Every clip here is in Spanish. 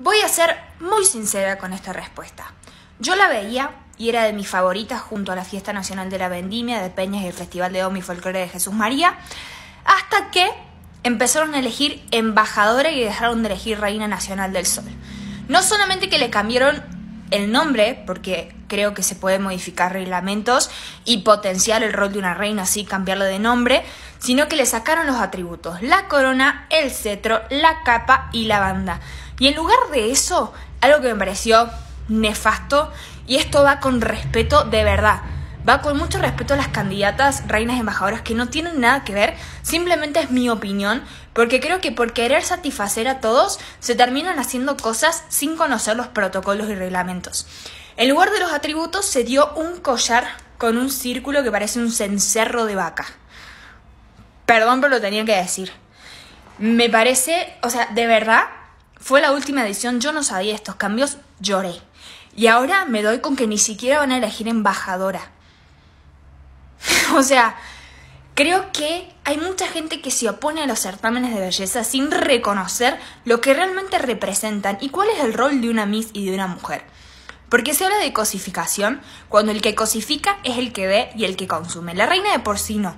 Voy a ser muy sincera con esta respuesta. Yo la veía y era de mis favoritas junto a la Fiesta Nacional de la Vendimia de Peñas y el Festival de Doma y Folclore de Jesús María, hasta que empezaron a elegir embajadora y dejaron de elegir Reina Nacional del Sol. No solamente que le cambiaron el nombre, porque creo que se puede modificar reglamentos y potenciar el rol de una reina, así cambiarlo de nombre, sino que le sacaron los atributos, la corona, el cetro, la capa y la banda. Y en lugar de eso, algo que me pareció nefasto, y esto va con respeto de verdad, va con mucho respeto a las candidatas, reinas, embajadoras, que no tienen nada que ver, simplemente es mi opinión, porque creo que por querer satisfacer a todos, se terminan haciendo cosas sin conocer los protocolos y reglamentos. En lugar de los atributos, se dio un collar con un círculo que parece un cencerro de vaca. Perdón, pero lo tenía que decir. Me parece, o sea, de verdad, fue la última edición, yo no sabía estos cambios, lloré. Y ahora me doy con que ni siquiera van a elegir embajadora. O sea, creo que hay mucha gente que se opone a los certámenes de belleza sin reconocer lo que realmente representan y cuál es el rol de una Miss y de una mujer. Porque se habla de cosificación cuando el que cosifica es el que ve y el que consume. La reina de por sí no.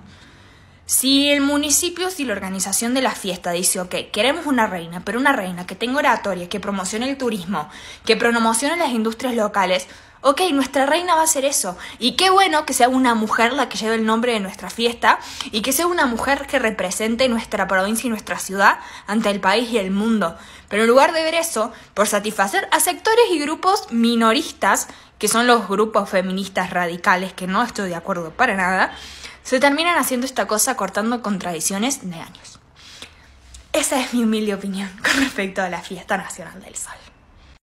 Si el municipio, si la organización de la fiesta dice, ok, queremos una reina, pero una reina que tenga oratoria, que promocione el turismo, que promocione las industrias locales, ok, nuestra reina va a hacer eso. Y qué bueno que sea una mujer la que lleve el nombre de nuestra fiesta y que sea una mujer que represente nuestra provincia y nuestra ciudad ante el país y el mundo. Pero en lugar de ver eso, por satisfacer a sectores y grupos minoristas, que son los grupos feministas radicales, que no estoy de acuerdo para nada, se terminan haciendo esta cosa cortando con tradiciones de años. Esa es mi humilde opinión con respecto a la Fiesta Nacional del Sol.